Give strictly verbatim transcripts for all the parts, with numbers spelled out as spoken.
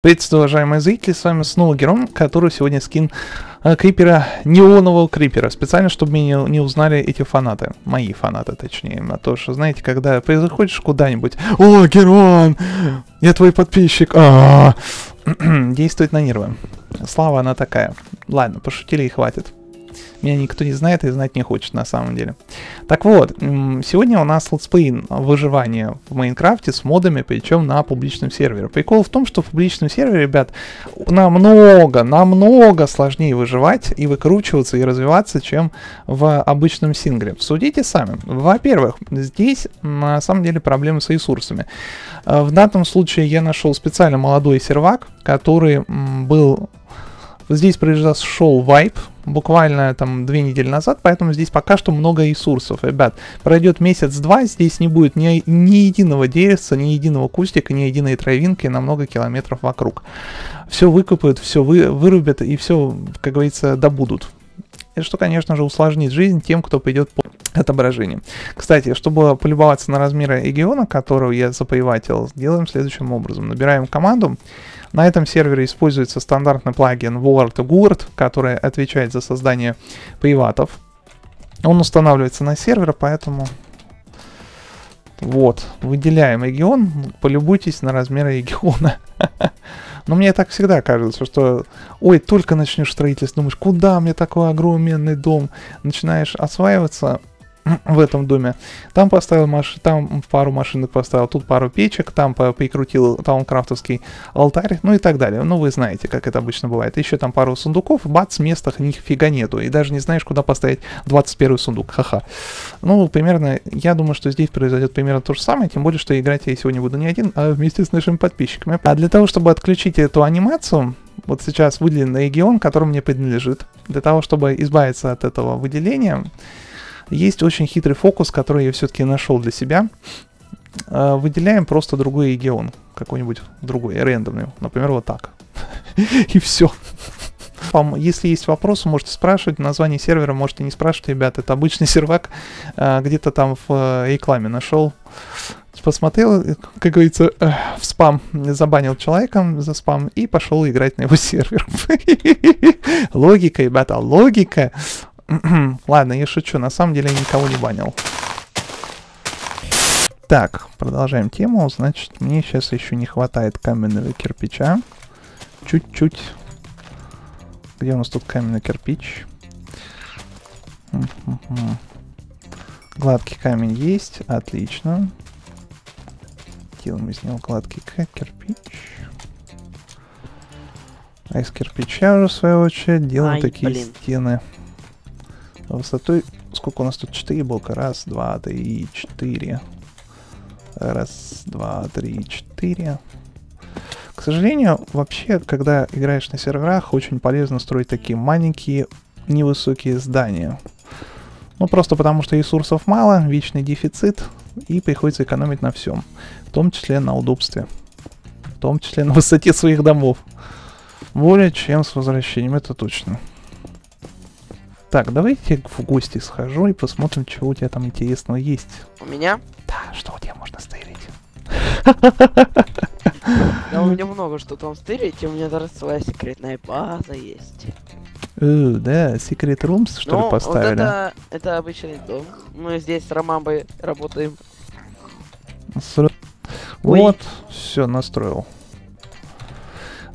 Приветствую, уважаемые зрители, с вами снова Герон, который сегодня скин э, крипера, неонового крипера, специально, чтобы меня не, не узнали эти фанаты, мои фанаты, точнее, а то, что, знаете, когда заходишь куда-нибудь, о, Герон, я твой подписчик, а -а -а. Действует на нервы, слава она такая, ладно, пошутили и хватит. Меня никто не знает и знать не хочет на самом деле. Так вот, сегодня у нас летсплей выживания в Майнкрафте с модами, причем на публичном сервере. Прикол в том, что в публичном сервере, ребят, намного, намного сложнее выживать и выкручиваться и развиваться, чем в обычном сингле. Судите сами. Во-первых, здесь на самом деле проблемы с ресурсами. В данном случае я нашел специально молодой сервак, который был... Здесь произошел вайп буквально там две недели назад, поэтому здесь пока что много ресурсов, ребят. Пройдет месяц-два, здесь не будет ни, ни единого деревца, ни единого кустика, ни единой травинки на много километров вокруг. Все выкопают, все вы, вырубят и все, как говорится, добудут. Что, конечно же, усложнит жизнь тем, кто пойдет по отображению. Кстати, чтобы полюбоваться на размеры региона, которого я заприватил, делаем следующим образом. Набираем команду. На этом сервере используется стандартный плагин WorldGuard, который отвечает за создание приватов. Он устанавливается на сервер, поэтому... Вот, выделяем регион, полюбуйтесь на размеры региона. Но мне так всегда кажется, что... Ой, только начнешь строительство, думаешь, куда мне такой огроменный дом? Начинаешь осваиваться... в этом доме. Там поставил маш... там пару машинок поставил, тут пару печек, там прикрутил таункрафтовский алтарь, ну и так далее. Ну, вы знаете, как это обычно бывает. Еще там пару сундуков, бац, места нифига нету. И даже не знаешь, куда поставить двадцать первый сундук. Ха-ха. Ну, примерно, я думаю, что здесь произойдет примерно то же самое, тем более, что играть я сегодня буду не один, а вместе с нашими подписчиками. А для того, чтобы отключить эту анимацию, вот сейчас выделен регион, который мне принадлежит. Для того, чтобы избавиться от этого выделения, есть очень хитрый фокус, который я все-таки нашел для себя. Выделяем просто другой регион, какой-нибудь другой, рандомный, например, вот так. И все. Если есть вопросы, можете спрашивать, название сервера можете не спрашивать, ребята, это обычный сервак, где-то там в рекламе нашел. Посмотрел, как говорится, в спам, забанил человека за спам и пошел играть на его сервер. Логика, ребята, логика. Ладно, я шучу, на самом деле я никого не банил. Так, продолжаем тему. Значит, мне сейчас еще не хватает каменного кирпича. Чуть-чуть. Где у нас тут каменный кирпич? Гладкий камень есть, отлично. Делаем из него гладкий кирпич. А из кирпича уже, в свою очередь, делаем Ай, такие блин. стены. Высотой, сколько у нас тут? четыре блока. Раз, два, три, четыре. Раз, два, три, четыре. К сожалению, вообще, когда играешь на серверах, очень полезно строить такие маленькие, невысокие здания. Ну, просто потому, что ресурсов мало, вечный дефицит, и приходится экономить на всем. В том числе на удобстве. В том числе на высоте своих домов. Более чем с возвращением, это точно. Так, давайте в гости схожу и посмотрим, чего у тебя там интересного есть. У меня? Да, что у тебя можно стырить? Да, у меня много что там стырить, и у меня даже своя секретная база есть. Да, секрет румс, что ли, поставили? Это обычный дом. Мы здесь с Ромамбой работаем. Вот, все, настроил.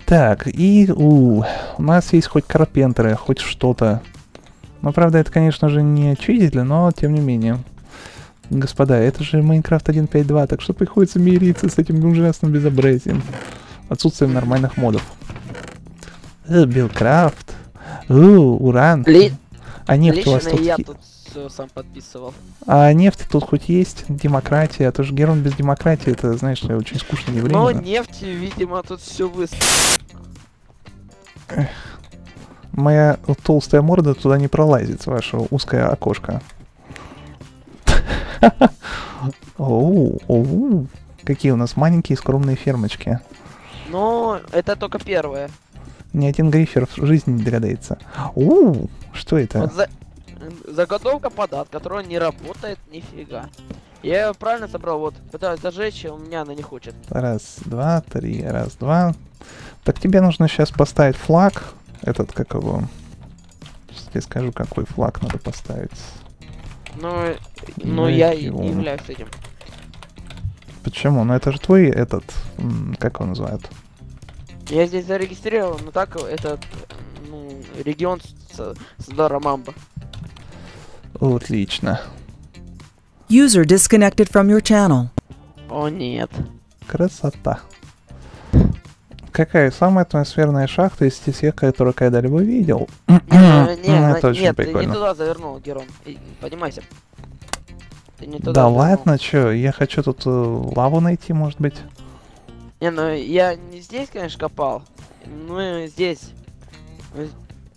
Так, и у нас есть хоть карпентеры, хоть что-то. Ну, правда, это, конечно же, не чудитель, но тем не менее. Господа, это же Майнкрафт один точка пять точка два, так что приходится мириться с этим ужасным безобразием. Отсутствием нормальных модов. Э, Билкрафт. Э, уран. Ли... А нефть у вас тут... я тут все сам подписывал. А нефть тут хоть есть, демократия, а то же Герон без демократии, это, знаешь, очень скучно не временно. Но нефть, видимо, тут все выставлено. Моя толстая морда туда не пролазит, ваше узкое окошко. Какие у нас маленькие скромные фермочки. Ну, это только первое. Ни один грифер в жизни не догадается. Оу, что это? Заготовка подарка, которая не работает нифига. Я ее правильно собрал, вот. Пытаюсь зажечь, а у меня она не хочет. Раз, два, три, раз, два. Так тебе нужно сейчас поставить флаг. Этот, как его... Сейчас тебе скажу, какой флаг надо поставить. Ну, ну я и являюсь этим. Почему? Ну это же твой этот... Как его называют? Я здесь зарегистрировал, но так этот... Ну, регион Сдара Мамба. Отлично. User disconnected from your channel. О, нет. Красота. Какая самая атмосферная шахта из тех, которые когда-либо видел? Нет, это очень нет, прикольно. Ты не туда завернул, Герон. Понимаете? Ты не туда да завернул. Ладно, чё? Я хочу тут лаву найти, может быть. Не, ну я не здесь, конечно, копал. Ну здесь.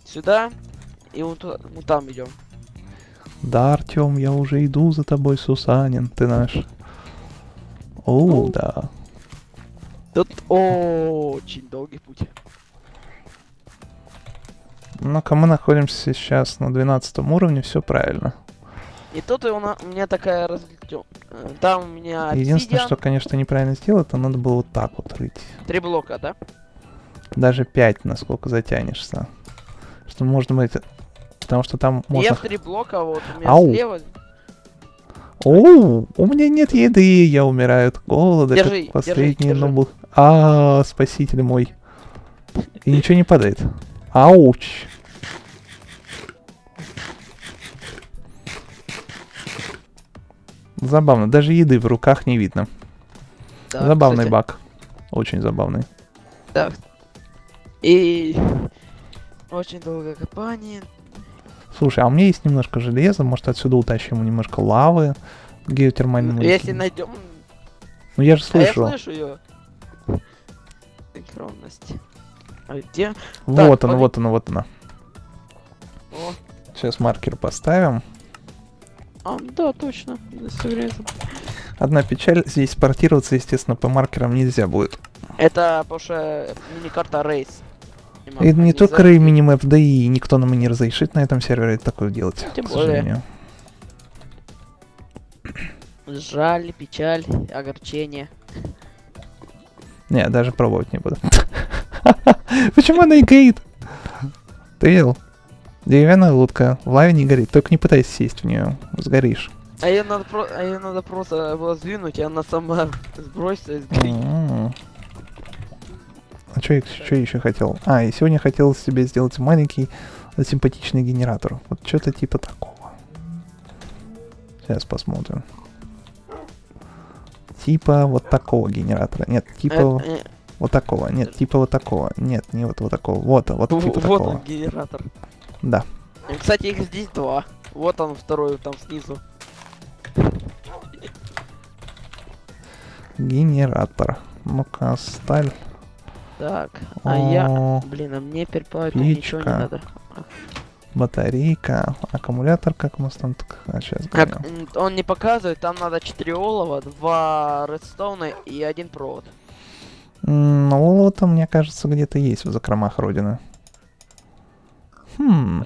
Сюда. И вот, вот там идем. Да, Артем, я уже иду за тобой, Сусанин, ты наш. О, да. Тут очень долгий путь. Ну-ка, мы находимся сейчас на двенадцатом уровне, все правильно. И тут у меня такая развлечён... Там у меня... Единственное, что, конечно, неправильно сделал, это надо было вот так вот рыть. Три блока, да? Даже пять, насколько затянешься. Что, может быть... Потому что там можно... Я в три блока, вот у меня Ау. слева... Оу, у меня нет еды, я умираю от голода, держи, как последний нобл... А, спаситель мой. И ничего не падает. Ауч. Забавно, даже еды в руках не видно. Да, забавный кстати. Баг. Очень забавный. Да. И... Очень долгое копание... Слушай, а у меня есть немножко железа, может отсюда утащим немножко лавы геотермальной. Если найдем. Ну я же слышу. А я слышу ее. Синхронность. А где? Вот она, вот она, вот она. О. Сейчас маркер поставим. А, да, точно. Одна печаль, здесь портироваться, естественно, по маркерам нельзя будет. Это потому что мини-карта рейс. И не только Рэй минимэп, да и никто нам и не разрешит на этом сервере такое делать, тем к сожалению. Более. Жаль, печаль, огорчение. Не, даже пробовать не буду. Почему она и горит? Ты видел? Деревянная лодка, в лаве не горит, только не пытайся сесть в нее, сгоришь. А ее надо, про а ее надо просто было сдвинуть, и она сама сбросится и сгорит. А что я что еще хотел? А, и сегодня хотел себе сделать маленький симпатичный генератор. Вот что-то типа такого. Сейчас посмотрим. Типа вот такого генератора. Нет, типа э, э. вот такого. Нет, типа вот такого. Нет, не вот, вот такого. Вот, вот типа вот такого. Он генератор. Да. Кстати, их здесь два. Вот он второй, там снизу. Генератор. Ну-ка, сталь. Так, а О, я... Блин, а мне теперь поэтому ничего не надо. Батарейка, аккумулятор, как у нас там... А, сейчас как, он не показывает, там надо четыре олова, два редстоуна и один провод. Ну, олово-то, мне кажется, где-то есть в закромах Родины. Хм...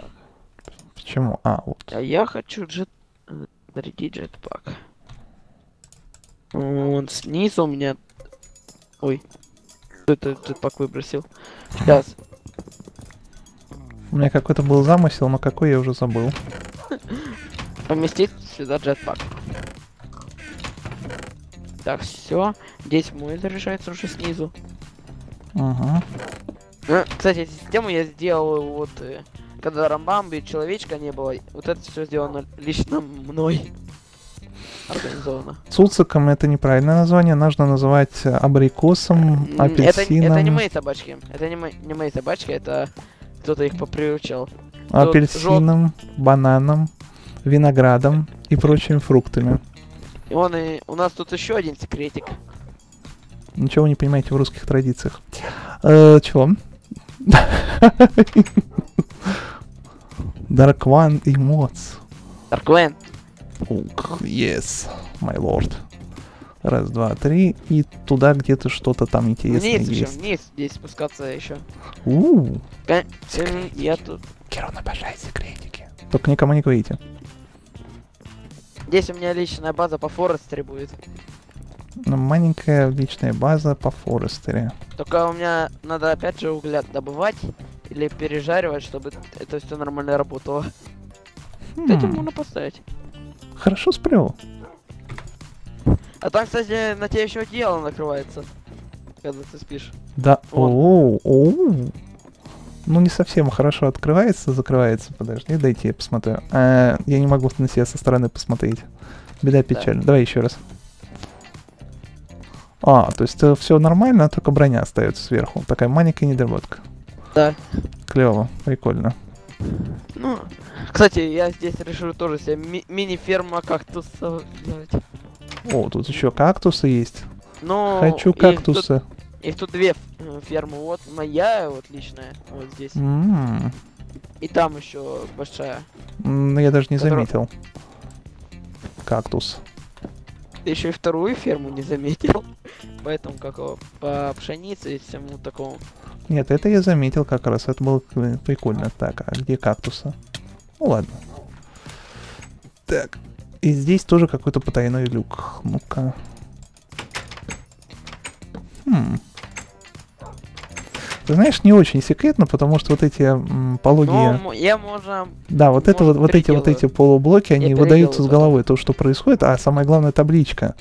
Так. Почему? А, вот. А я хочу джет... Зарядить джетпак. Вон снизу у меня... Ой... Ты пак выбросил. Сейчас. У меня какой-то был замысел, но какой я уже забыл. Поместить сюда джетпак. Так, все. Здесь мой заряжается уже снизу. Ага. Ну, кстати, систему я сделал вот, когда Рамбамби и человечка не было. Вот это все сделано лично мной. Организовано. Цуциком это неправильное название, нужно называть абрикосом, апельсином. Это, это не мои собачки, это не, мо не мои собачки, это кто-то их поприучал. Апельсином, Жел... бананом, виноградом и прочими фруктами. И он и... У нас тут еще один секретик. Ничего не понимаете в русских традициях. Э, чего? Dark One и Mods. Dark One. Ух, yes, my lord. Раз, два, три. И туда где-то что-то там интересное вниз есть. Еще, вниз здесь спускаться еще. У-у-у. Я тут. Герон обожает секретики. Только никому не говорите. Здесь у меня личная база по Форестере будет. Ну, маленькая личная база по Форестере. Только у меня надо опять же угля добывать или пережаривать, чтобы это все нормально работало. Хм. Кстати, можно поставить. Хорошо сплю. А там, кстати, на тебя еще одеяло накрывается, когда ты спишь. Да. О, ну не совсем хорошо открывается, закрывается. Подожди, дайте я посмотрю. А, я не могу на себя со стороны посмотреть. Беда печальна. Да. Давай еще раз. А, то есть все нормально, только броня остается сверху. Такая маленькая недоработка. Да. Клево, прикольно. Ну, кстати, я здесь решил тоже себе ми мини-ферма кактусов делать. О, тут еще кактусы есть. Ну, хочу кактусы. Их тут, их тут две фермы. Вот моя, вот личная, вот здесь. Mm. И там еще большая. Ну, я даже не которую... заметил. Кактус. Ты еще и вторую ферму не заметил. Поэтому как по пшенице и всему такому. Нет, это я заметил как раз. Это было прикольно. Так, а где кактусы? Ну ладно. Так. И здесь тоже какой-то потайной люк. Ну-ка. Хм. Ты знаешь, не очень секретно, потому что вот эти м, пологие... Ну, я можно... Да, вот, это, вот, вот эти вот эти полублоки, они выдаются с головой, то, что происходит. А самое главное, табличка.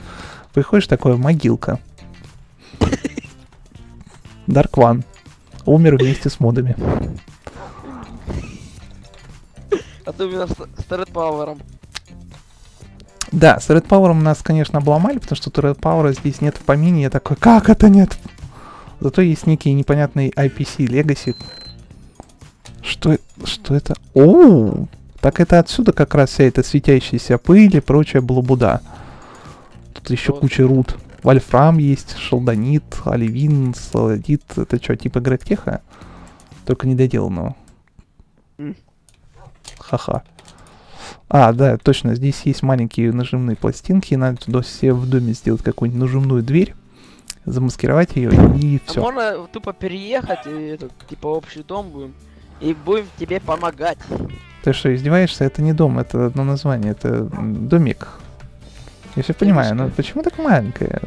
Приходишь, такое, могилка. Dark One. Умер вместе с модами. А ты умер с Red Power'ом. Да, с Red Power нас, конечно, обломали, потому что Red Power здесь нет в помине. Я такой, как это нет? Зато есть некий непонятный ай пи си Legacy. Что, что это? Оу! Так это отсюда как раз вся эта светящаяся пыль и прочая блабуда. Тут еще вот куча руд. Вольфрам есть, шелдонит, оливин, солодид. Это что, типа Грегтеха? Только недоделанного. Ха-ха. А, да, точно, здесь есть маленькие нажимные пластинки, надо туда себе в доме сделать какую-нибудь нажимную дверь, замаскировать ее и все. А можно тупо переехать, и это, типа общий дом будем, и будем тебе помогать. Ты что, издеваешься? Это не дом, это одно название, это домик. Я все понимаю, но почему так маленькое?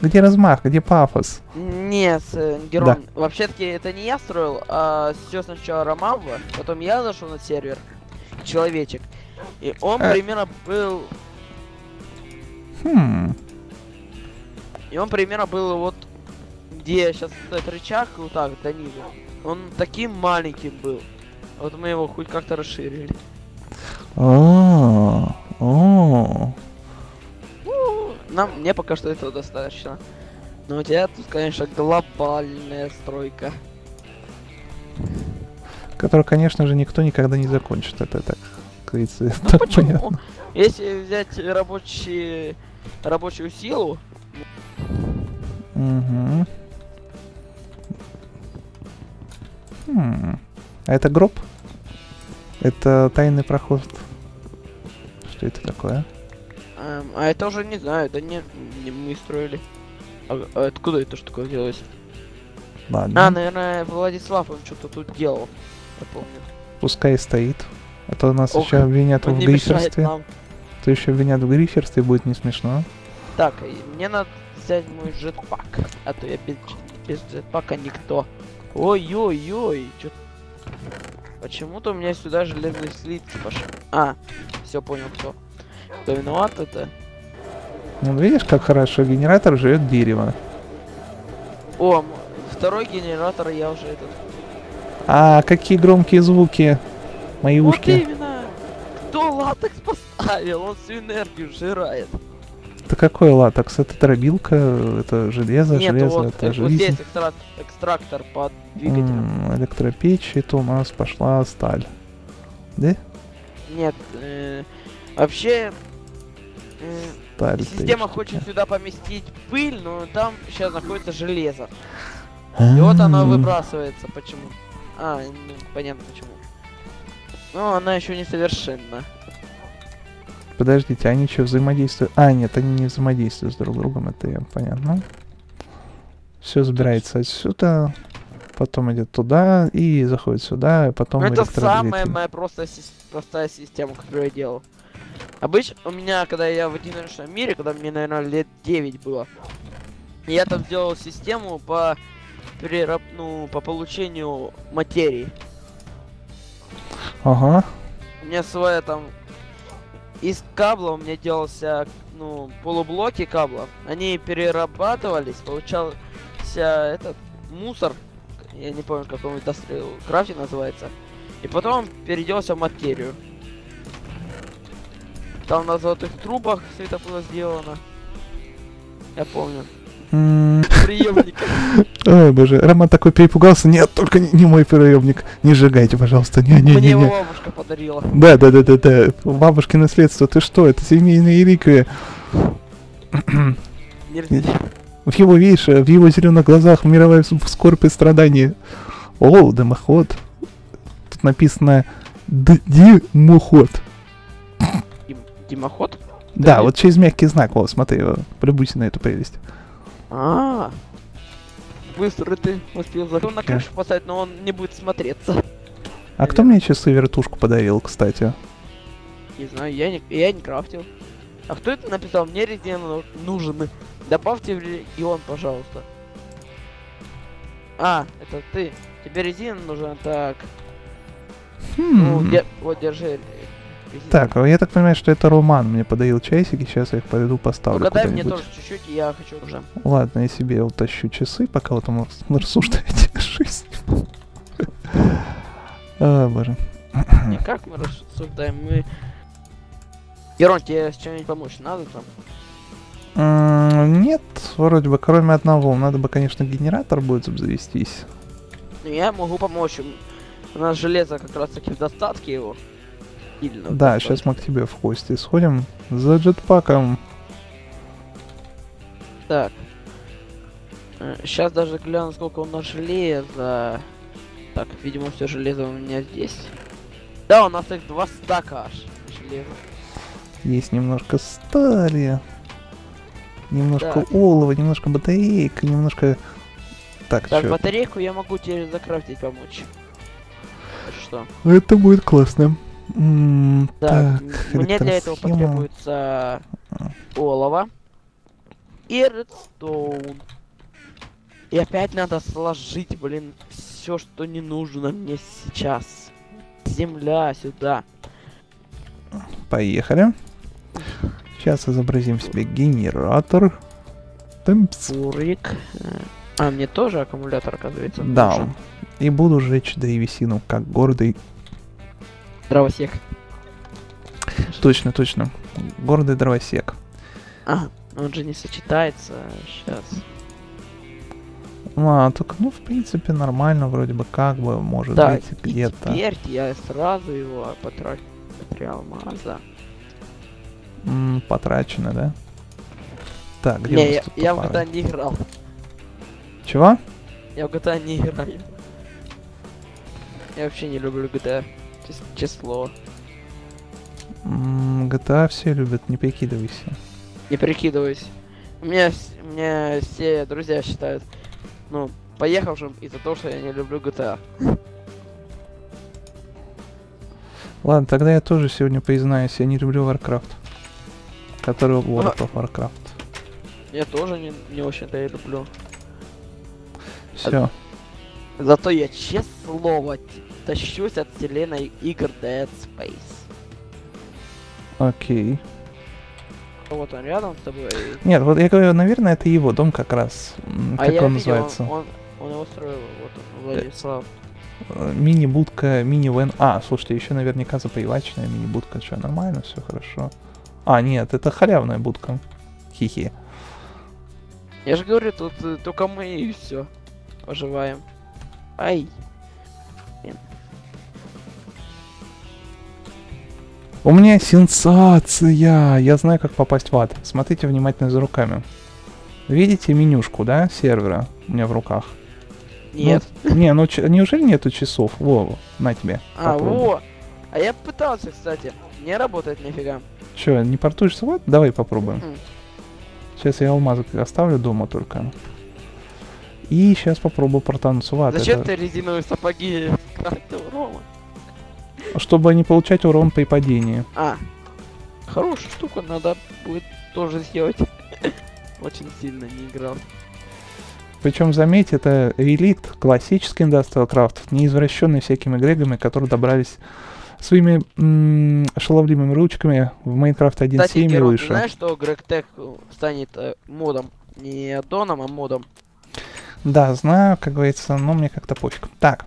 Где размах, где пафос? Нет, Герон, да. Вообще-таки это не я строил, а все сначала Роман, потом я зашел на сервер, человечек. И он а... примерно был... Хм. И он примерно был вот... Где сейчас стоит рычаг, вот так, до низу. Он таким маленьким был. Вот мы его хоть как-то расширили. О, о. Ну, нам, мне пока что этого достаточно. Но у тебя тут, конечно, глобальная стройка. Которую, конечно же, никто никогда не закончит. Это так... Ну, так почему? Понятно. Если взять рабочие, рабочую силу. Угу. Хм. А это гроб? Это тайный проход? Что это такое? А, а это уже не знаю, это не, не мы строили. А, а откуда это что такое делалось? Ладно. А, наверное, Владислав он что-то тут делал. Я помню. Пускай стоит. А то нас Ох, еще обвинят в гриферстве. То еще обвинят в гриферстве, будет не смешно. Так, мне надо взять мой джетпак. А то я без, без джетпака никто. Ой-ой-ой. Почему-то у меня сюда железный слитки пошел. А, все понял, кто. Кто виноват это? Ну видишь, как хорошо генератор живет дерево. О, второй генератор я уже этот. А, какие громкие звуки. Мои вот ушки. Именно. Кто латекс поставил? Он всю энергию жирает. Это какой латекс? Это дробилка, это железо, Нет, железо, вот, это железо. Вот здесь экстра... экстрактор под двигателем. М -м, электропечь, это у нас пошла сталь. Да? Нет, э -э вообще э сталь, система печки. Хочет сюда поместить пыль, но там сейчас находится железо. А -а -а. И вот оно выбрасывается. Почему? А, ну, понятно почему. Но она еще не совершенна. Подождите, они что, взаимодействуют? А, нет, они не взаимодействуют с друг другом, это я, понятно. Все забирается отсюда. потом идет туда и заходит сюда, и потом... Это самая моя просто простая система, которую я делал. Обычно у меня, когда я в одиночном мире, когда мне, наверное, лет девять было, я там сделал систему по, перераб... ну, по получению материи. Ага. У меня своя там... Из кабла у меня делался, ну, полублоки кабла. Они перерабатывались, получался этот мусор. Я не помню, как он в крафтинг называется. И потом переделался в материю. Там на золотых трубах все это было сделано. Я помню. Приемник. Ой, боже, Роман такой перепугался. Нет, только не, не мой приемник. Не сжигайте, пожалуйста. Не, не, Мне не, не. его бабушка подарила. Да, да, да, да, да. Бабушкино наследство, ты что? Это семейные реликвии. В его, видишь, в его зеленых глазах мировая скорбь и страдания. О, дымоход. Тут написано Димоход. Димоход? Да, да, вот через мягкий знак, вот, смотри, полюбуйся на эту прелесть. А, -а, а, быстро ты успел закон на крышу поставить, но он не будет смотреться. А кто мне часы вертушку подарил, кстати? Не знаю, я не, я не крафтил. А кто это написал? Мне резерв нужен. Добавьте в регион, пожалуйста. А, это ты. Тебе резина нужна, так. Хм. Ну, де вот, держи. Резина. Так, я так понимаю, что это Роман мне подарил часики, сейчас я их пойду поставлю. Ну, дай мне тоже чуть-чуть, я хочу уже. Ладно, я себе утащу часы, пока вот там рассуждаете жизнь. А, боже. Не как мы рассуждаем, мы... Герон, тебе с чем-нибудь помочь надо там? Нет, вроде бы, кроме одного. Надо бы, конечно, генератор будет завестись. Я могу помочь. У нас железо как раз таки в достатке его. Сильно, да, достаточно. Сейчас мы к тебе в гости сходим за джетпаком. Так. Сейчас даже гляну, сколько у нас железа. Так, видимо, все железо у меня здесь. Да, у нас их два стака аж. Железо. Есть немножко стали. Немножко так. олова, немножко батареек, немножко... Так, так батарейку я могу тебе закрафтить помочь. Что? Это будет классно. Mm, так, так мне для этого потребуется олово и редстоун. И опять надо сложить, блин, все, что не нужно мне сейчас. Земля сюда. Поехали. Сейчас изобразим себе генератор. Бурик. А, мне тоже аккумулятор, оказывается. Да. Нужен. И буду жечь древесину, как гордый... Дровосек. Точно, точно. Гордый дровосек. А, он же не сочетается сейчас. А, так, ну, в принципе, нормально, вроде бы, как бы, может да, быть, где-то. Теперь я сразу его потрачу. Три алмаза. М-м, потрачено, да? Так, где не, я, я в джи ти эй не играл. Чего? Я в джи ти эй не играю. Я вообще не люблю джи ти эй. Число. джи ти эй все любят, не прикидывайся. Не прикидывайся. У меня, у меня все друзья считают, ну, поехавшим из-за того, что я не люблю джи ти эй. Ладно, тогда я тоже сегодня признаюсь, я не люблю Warcraft. Который World of Warcraft. Я тоже не, не очень-то и люблю. Все. Зато я честное слово тащусь от вселенной игр Dead Space. Окей. Вот он рядом с тобой. Нет, вот я говорю, наверное, это его дом как раз. А как я он видел, называется? Он, он, он его строил, вот он, Владислав. Мини-будка, мини-вен. А, слушайте, еще наверняка запривачная мини-будка. Что, нормально, все хорошо. А, нет, это халявная будка. Хи-хи. Я же говорю, тут только мы и все. Поживаем. Ай. Блин. У меня сенсация. Я знаю, как попасть в ад. Смотрите внимательно за руками. Видите менюшку, да, сервера у меня в руках? Нет. Ну, не, ну неужели нету часов? Во, на тебе. А, во. А я пытался, кстати. Не работает нифига. Че, не портуешься в ад? Давай попробуем. Mm-hmm. Сейчас я алмазы оставлю дома только. И сейчас попробую протануться в ад. Зачем это... ты резиновые сапоги крафтил, Рома? Чтобы не получать урон при падении. А, хорошая штука, надо будет тоже сделать. Очень сильно не играл. Причем, заметь, это реликт классический Industrial Craft, не извращенный всякими грегами, которые добрались своими шаловливыми ручками в Майнкрафт один точка семь и выше. Знаешь, что Грегтех станет э, модом? Не аддоном, а модом. Да, знаю, как говорится, но мне как-то пофиг. Так,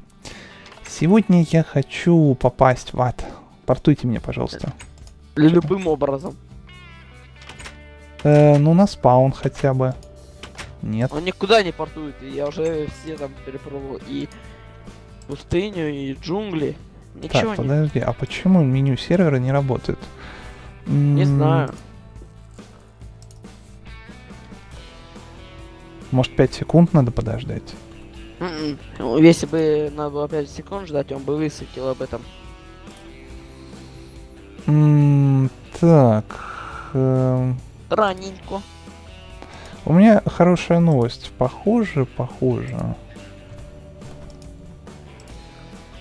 сегодня я хочу попасть в ад. Портуйте меня, пожалуйста. Любым образом. Э, ну, на спаун хотя бы. Нет. Он никуда не портует, я уже все там перепробовал. И пустыню, и джунгли. Ничего так, подожди, нет. А почему меню сервера не работает? Не М знаю. Может, пять секунд надо подождать? Mm -mm. Если бы надо было пять секунд ждать, он бы высветил об этом. Mm -hmm. Так. Э Раненько. У меня хорошая новость. Похоже, похоже.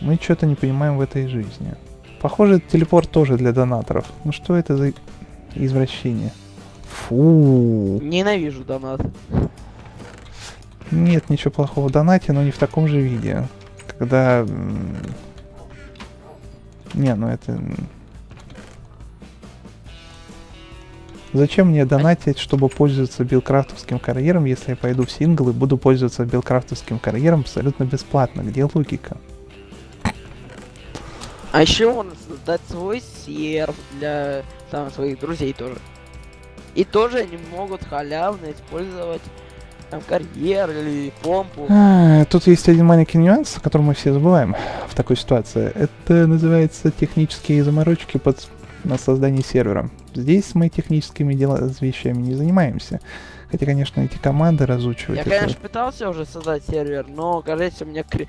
Мы что-то не понимаем в этой жизни. Похоже, телепорт тоже для донаторов. Ну что это за извращение? Фу. Ненавижу донат. Нет ничего плохого в донате, но не в таком же виде. Когда... Не, ну это... Зачем мне донатить, чтобы пользоваться билкрафтовским карьером, если я пойду в сингл и буду пользоваться билкрафтовским карьером абсолютно бесплатно? Где логика? А еще можно создать свой серв для там, своих друзей тоже. И тоже они могут халявно использовать там карьер или помпу. А, тут есть один маленький нюанс, о котором мы все забываем в такой ситуации. Это называется технические заморочки под... на создание сервера. Здесь мы техническими делами, вещами не занимаемся. Хотя, конечно, эти команды разучивать... Я, это... конечно, пытался уже создать сервер, но, кажется, у меня, кри...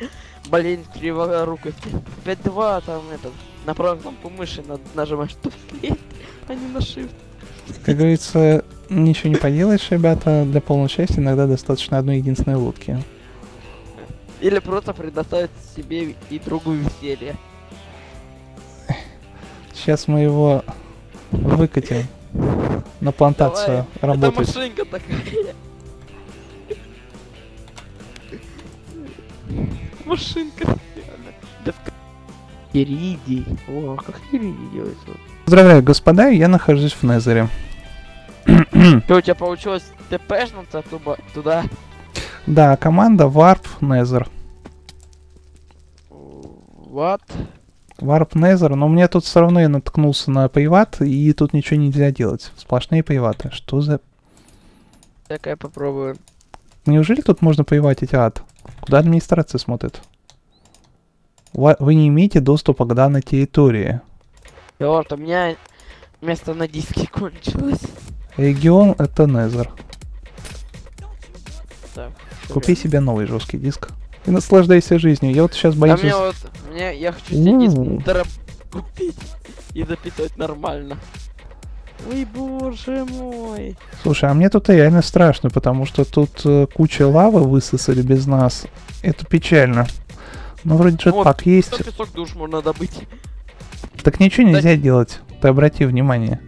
блин, кривая рука. пять два, там, это, на правую кнопку мыши надо нажимать, чтобы слить, а не на shift. Как говорится, ничего не поделаешь, ребята. Для полного счастья иногда достаточно одной единственной лодки. Или просто предоставить себе и другую серию. Сейчас мы его выкатим на плантацию. Давай. Работать. Это машинка такая. Машинка. Да в иридий. О, как иридий делается. Поздравляю, господа, я нахожусь в Незере. Что у тебя получилось тпшнуться туда? Да, команда Warp Незер. What? Warp Nether, но у меня тут все равно я наткнулся на пейват, и тут ничего нельзя делать. Сплошные пейваты. Что за... Так, я попробую. Неужели тут можно пейватить ад? Куда администрация смотрит? Вы не имеете доступа к данной территории. Черт, у меня место на диске кончилось. Регион — это Nether. Так, купи себе новый жесткий диск. И наслаждайся жизнью. Я вот сейчас боюсь... А мне вот... Мне, я хочу себе купить и записывать нормально. Ой, боже мой. Слушай, а мне тут реально страшно, потому что тут э, куча лавы высосали без нас. Это печально. Ну, вроде джетпак есть. Песок душ можно добыть. Так ничего нельзя делать. Ты обрати внимание.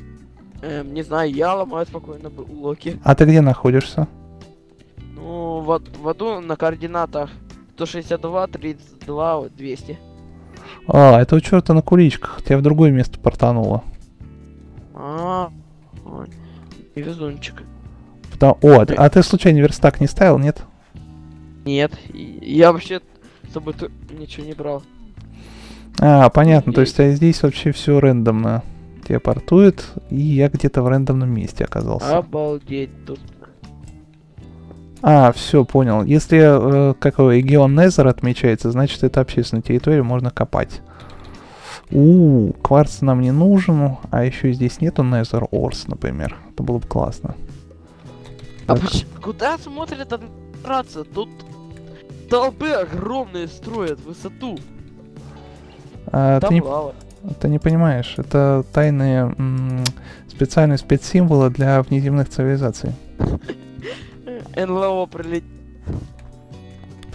Эм, не знаю, я ломаю спокойно блоки. А ты где находишься? Ну, в, в аду на координатах. сто шестьдесят два, тридцать два, двести. А, этого черта на куличках. Тебя в другое место портануло. А, -а, -а. Везунчик. Потому... О, а ты, а ты случайно верстак не ставил, нет? Нет, я вообще с собой ничего не брал. А, понятно, и... то есть а здесь вообще все рандомно. Тебя портует, и я где-то в рандомном месте оказался. Обалдеть тут. А, все, понял. Если э, как регион Незер отмечается, значит это общественная территория, можно копать. У-у-у, кварц нам не нужен, а еще здесь нету Незер Орс, например. Это было бы классно. А почему, куда смотрит администрация? Тут толпы огромные строят высоту. А, ты, не, ты не понимаешь, это тайные специальные спецсимволы для внеземных цивилизаций. НЛО прилетит.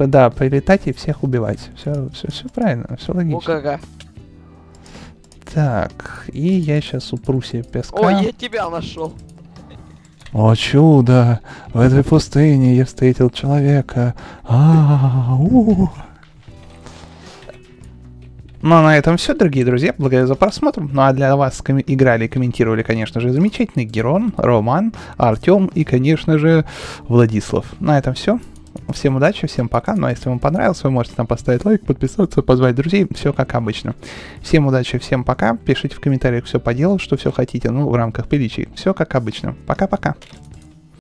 да, прилетать и всех убивать. Все, все, все правильно, все логично. О-га-га. Так, и я сейчас упру себе песка. О, я тебя нашел. О, чудо! В этой пустыне я встретил человека. А-а-а-а-а-а-а. Ну, а на этом все, дорогие друзья. Благодарю за просмотр. Ну, а для вас играли и комментировали, конечно же, замечательный Герон, Роман, Артем и, конечно же, Владислав. На этом все. Всем удачи, всем пока. Ну, а если вам понравилось, вы можете там поставить лайк, подписаться, позвать друзей. Все как обычно. Всем удачи, всем пока. Пишите в комментариях все по делу, что все хотите. Ну, в рамках приличий. Все как обычно. Пока-пока.